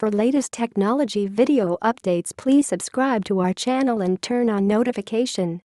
For latest technology video updates, please subscribe to our channel and turn on notification.